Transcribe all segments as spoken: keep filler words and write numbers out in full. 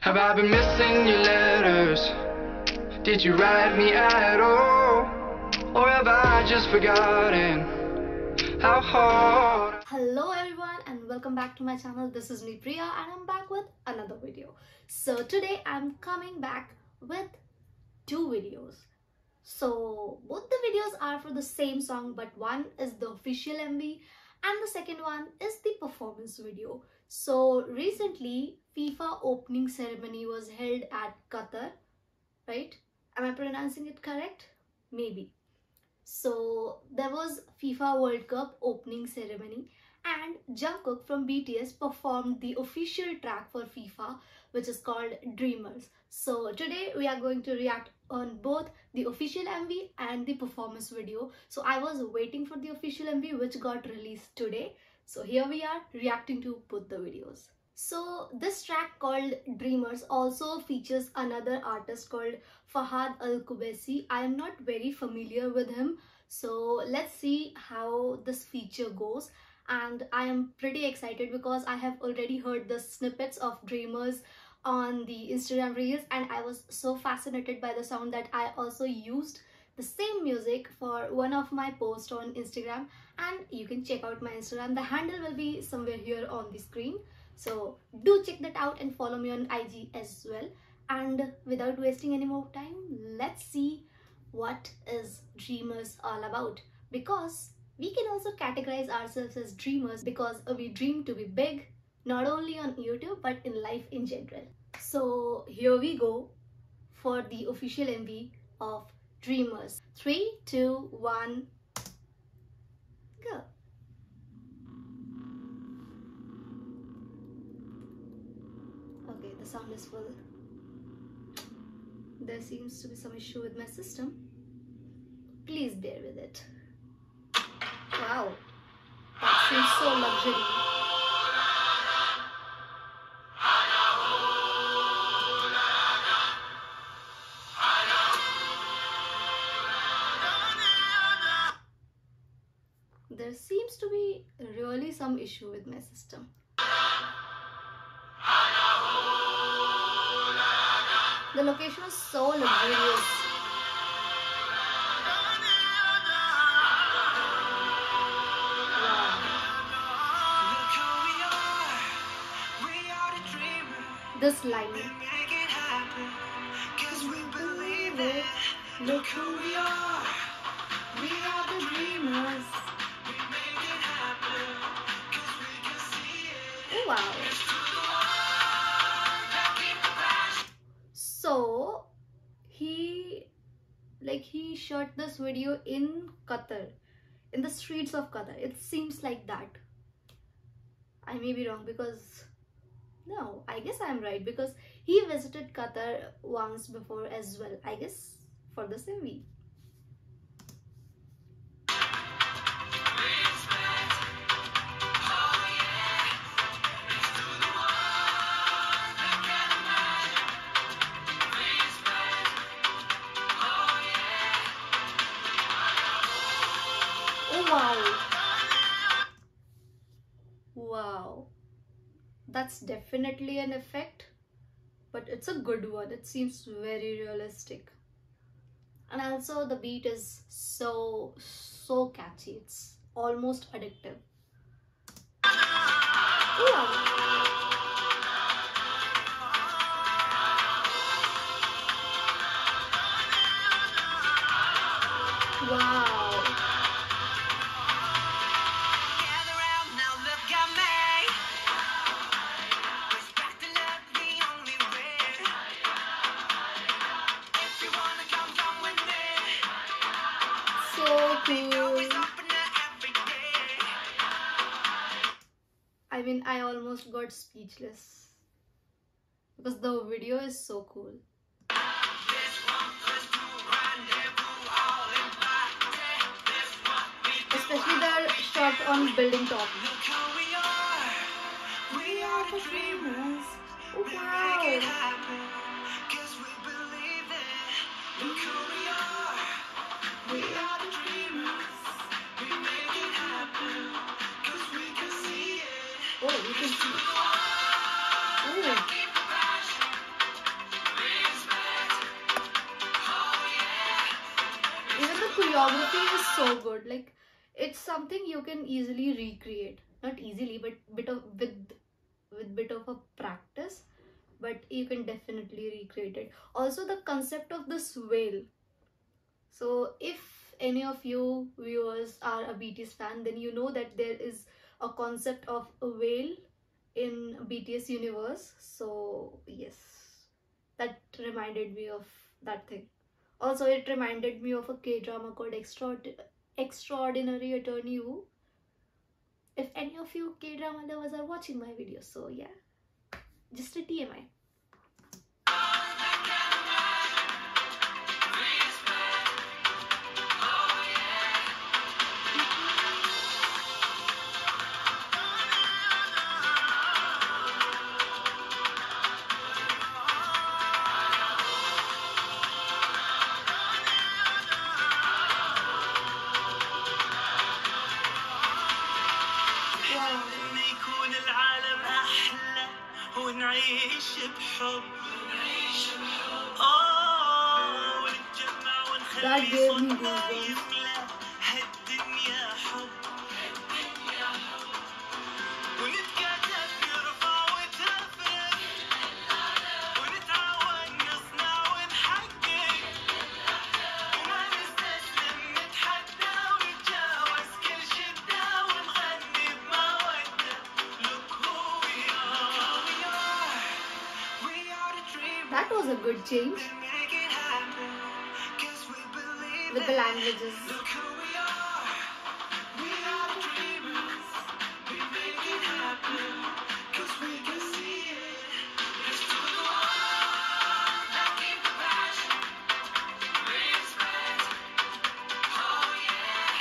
Have I been missing your letters? Did you write me at all? Or have I just forgotten how hard? Hello everyone and welcome back to my channel. This is me Priya and I'm back with another video. So today I'm coming back with two videos. So both the videos are for the same song, but one is the official M V and the second one is the performance video. So recently FIFA opening ceremony was held at Qatar, right? Am I pronouncing it correct? Maybe. So there was FIFA World Cup opening ceremony and Jungkook from B T S performed the official track for FIFA, which is called Dreamers. So today we are going to react on both the official M V and the performance video. So I was waiting for the official M V which got released today. So here we are reacting to both the videos. So this track called Dreamers also features another artist called Fahad Al Kubaisi. I am not very familiar with him. So let's see how this feature goes. And I am pretty excited because I have already heard the snippets of Dreamers on the Instagram reels and I was so fascinated by the sound that I also used the same music for one of my posts on Instagram, and you can check out my Instagram. The handle will be somewhere here on the screen, so do check that out and follow me on I G as well. And without wasting any more time, let's see what is Dreamers all about, because we can also categorize ourselves as dreamers because we dream to be big, not only on YouTube but in life in general. So here we go for the official M V of Dreamers. three, two, one, go. Okay, the sound is full. There seems to be some issue with my system. Please bear with it. Wow, that seems so luxurious. There seems to be really some issue with my system. The location is so luxurious. Wow. This line. Look who we are. We are the dreamers. Wow. So he like he shot this video in Qatar, in the streets of Qatar. It seems like that. I may be wrong, because no, I guess I'm right, because he visited Qatar once before as well, I guess, for this M V. Wow, that's definitely an effect, but it's a good one. It seems very realistic, and also the beat is so so catchy. It's almost addictive. Wow. I mean, I almost got speechless because the video is so cool. Especially the shot on building top. Look how we are. We are the dreamers. Oh, wow. Oh, you can see. Ooh. choreography is so good. Like, it's something you can easily recreate. Not easily, but bit of with with bit of a practice, but you can definitely recreate it. Also, the concept of the swale. So if any of you viewers are a B T S fan, then you know that there is a concept of a whale in B T S universe. So yes, that reminded me of that thing. Also, it reminded me of a K-drama called Extraordinary Extraordinary Attorney Woo. If any of you K-drama lovers are watching my videos, so yeah, just a T M I. That gave me goosebumps. That was a good change. With the languages. Look who we are. We are dreamers. We make it happen. Cause we can see it. It's to the one that keeps the passion. Respect. Oh yeah.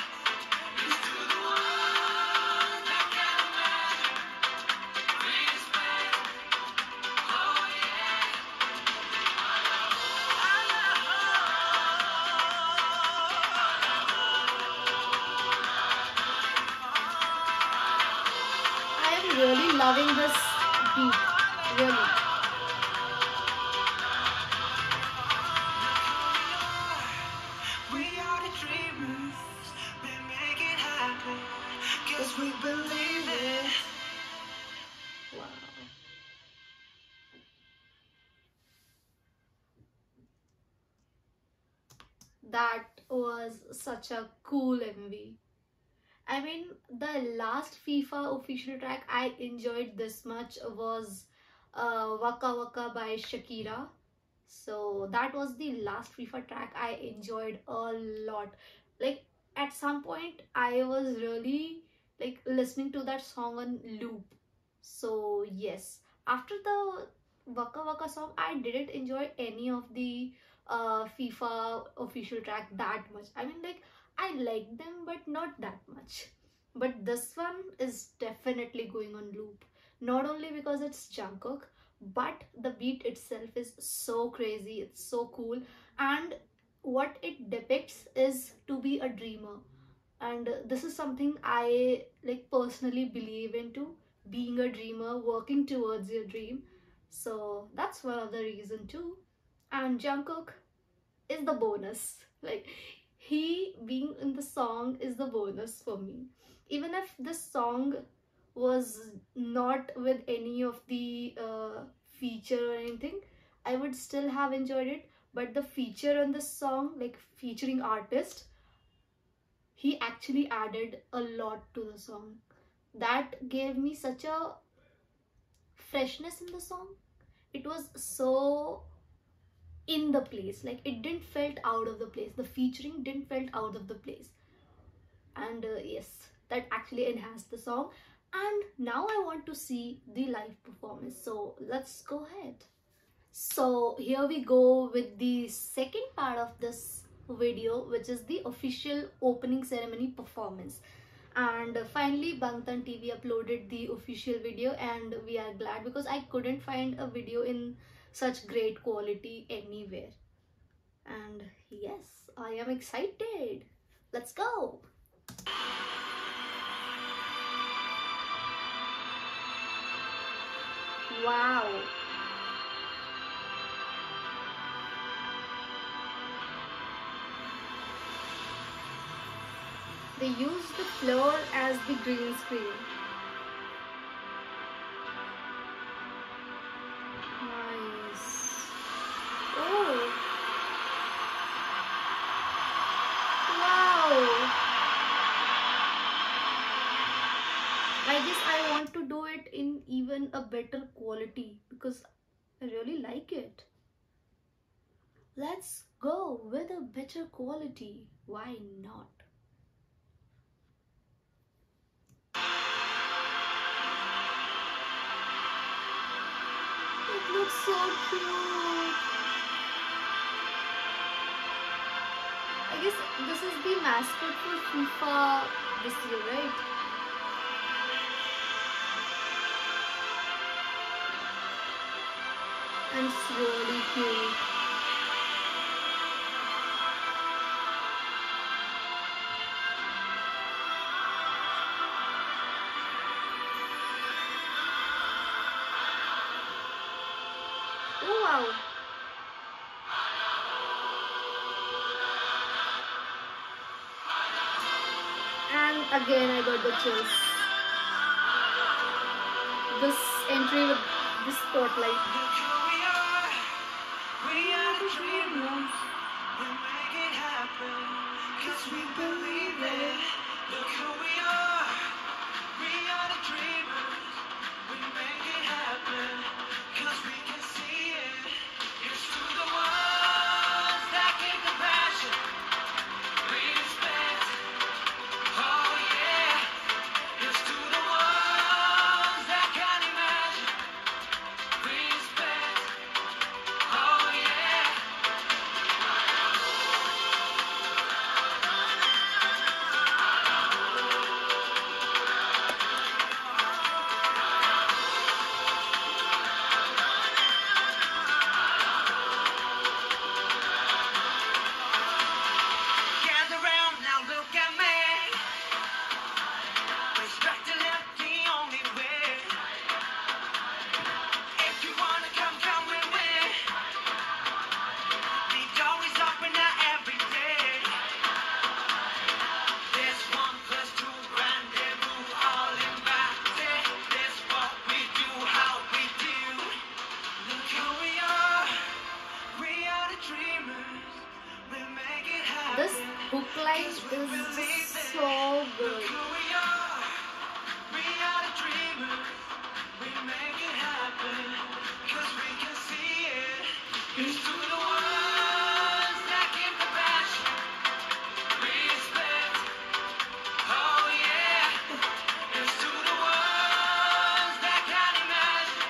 It's to the one that can imagine. Respect. Oh yeah. Allah. Really loving this beat, really. We are the dreamers, we make it happen, cause we believe it. Wow. That was such a cool M V. I mean, the last FIFA official track I enjoyed this much was uh, Waka Waka by Shakira. So that was the last FIFA track I enjoyed a lot. Like, at some point I was really like listening to that song on loop. So yes, after the Waka Waka song, I didn't enjoy any of the uh, FIFA official track that much. I mean, like, I like them, but not that much. But this one is definitely going on loop. Not only because it's Jungkook, but the beat itself is so crazy. It's so cool. And what it depicts is to be a dreamer. And this is something I like personally believe into. Being a dreamer, working towards your dream. So that's one of the reason too. And Jungkook is the bonus. Like, he being in the song is the bonus for me. Even if this song was not with any of the uh, feature or anything, I would still have enjoyed it. But the feature on this song, like featuring artist, he actually added a lot to the song. That gave me such a freshness in the song. It was so in the place. Like, it didn't felt out of the place. The featuring didn't felt out of the place. And uh, yes, that actually enhanced the song. And now I want to see the live performance. So let's go ahead. So here we go with the second part of this video, which is the official opening ceremony performance. And uh, finally, Bangtan T V uploaded the official video, and we are glad, because I couldn't find a video in such great quality anywhere. And yes, I am excited. Let's go. Wow. They used the floor as the green screen. Nice. Oh. Wow. I guess I want to do it in even a better quality because I really like it. Let's go with a better quality. Why not? It looks so cute. I guess this is the mascot for FIFA this year, right? And it's really cute. Wow. And again I got the chills. This entry with this spotlight. We are the dreamers. We'll make it happen. Cause we believe it. Look who we are. We are the dreamers. We make it happen. Cause we can see it. It's through the ones that give the passion. Respect. Oh yeah. It's through the ones that can imagine. Respect. Oh yeah. Gather round, now look at me. Respect and left the only way. If you wanna come, come with me. The door is open now every day. There's one plus two rendezvous all invited. This what we do, how we do. Look who we are. We are the dreamers. We make it happen. This hook line is just so good. Look who we are. We are the dreamers. We make it happen. Cause we can see it. It's through the ones that give the passion. Respect. Oh yeah. It's through the ones that can imagine.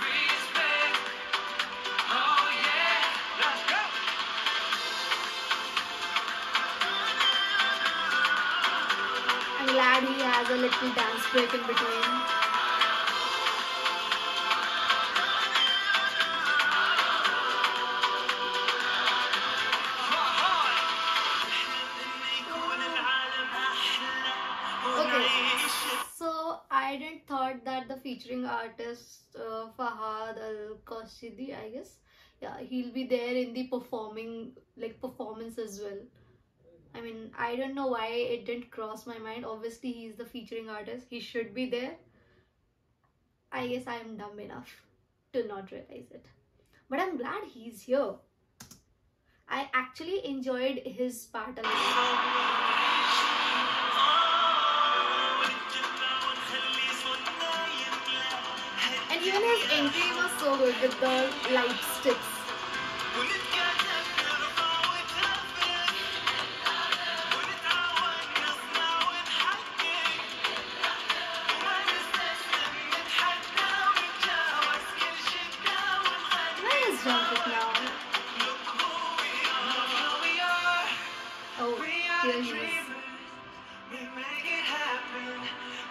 Respect. Oh yeah. Let's go. I'm glad he has a little dance break in between. Okay, so I didn't thought that the featuring artist uh, Fahad Al Kubaisi, I guess, yeah, he'll be there in the performing like performance as well. I mean, I don't know why it didn't cross my mind. Obviously, he's the featuring artist. He should be there. I guess I am dumb enough to not realize it. But I'm glad he's here. I actually enjoyed his part a lot. And even his entry was so good with the light sticks. Where is Jungkook now? Oh, here he is. We make it happen,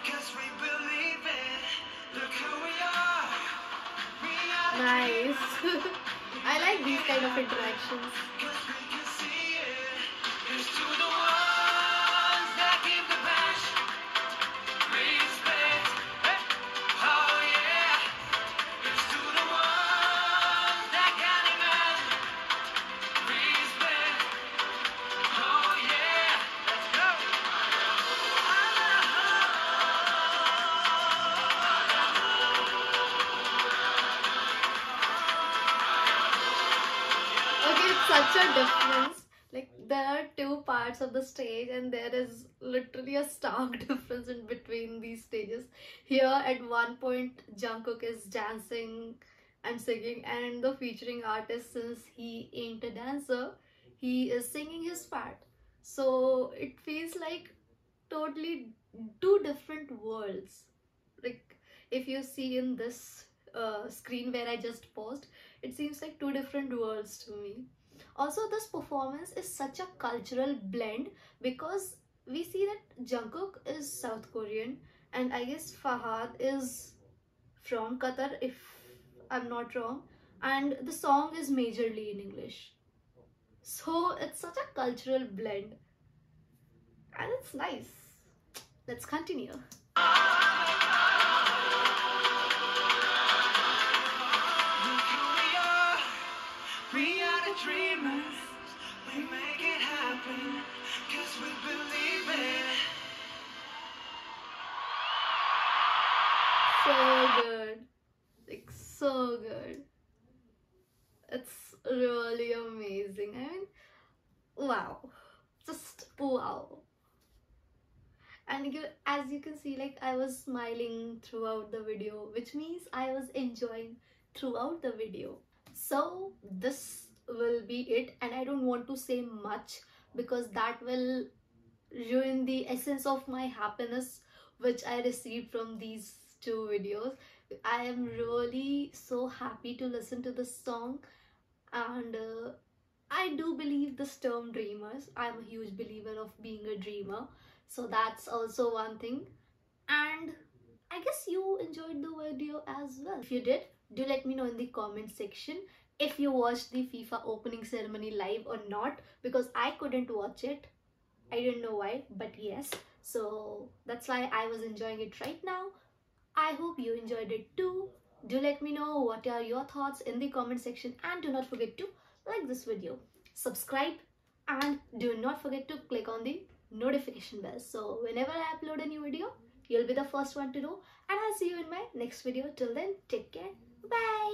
cause we believe it. Look who we are. We are Nice. I like these kind of interactions. cause we can see it. It's to the ones that give the passion. Respect. Oh yeah. It's to the ones that can imagine. Respect. Oh yeah. Let's go. such a difference. Like, there are two parts of the stage and there is literally a stark difference in between these stages. Here at one point Jungkook is dancing and singing, and the featuring artist, since he ain't a dancer, he is singing his part. So it feels like totally two different worlds. Like, if you see in this uh, screen where I just paused, it seems like two different worlds to me. Also, this performance is such a cultural blend, because we see that Jungkook is South Korean and I guess Fahad is from Qatar, if I'm not wrong, and the song is majorly in English. So it's such a cultural blend and it's nice. Let's continue. Dreamers, we make it happen, cause we believe it. So good. Like, so good. It's really amazing. I mean, wow. Just wow. And you, as you can see, like, I was smiling throughout the video, which means I was enjoying throughout the video. So this will be it, and I don't want to say much because that will ruin the essence of my happiness which I received from these two videos. I am really so happy to listen to this song, and uh, I do believe this term dreamers. I'm a huge believer of being a dreamer, so that's also one thing. And I guess you enjoyed the video as well. If you did, do let me know in the comment section if you watched the FIFA opening ceremony live or not, because I couldn't watch it. I didn't know why, but yes. So that's why I was enjoying it right now. I hope you enjoyed it too. Do let me know what are your thoughts in the comment section, and do not forget to like this video, subscribe, and do not forget to click on the notification bell. So whenever I upload a new video, you'll be the first one to know, and I'll see you in my next video. Till then, take care. Bye.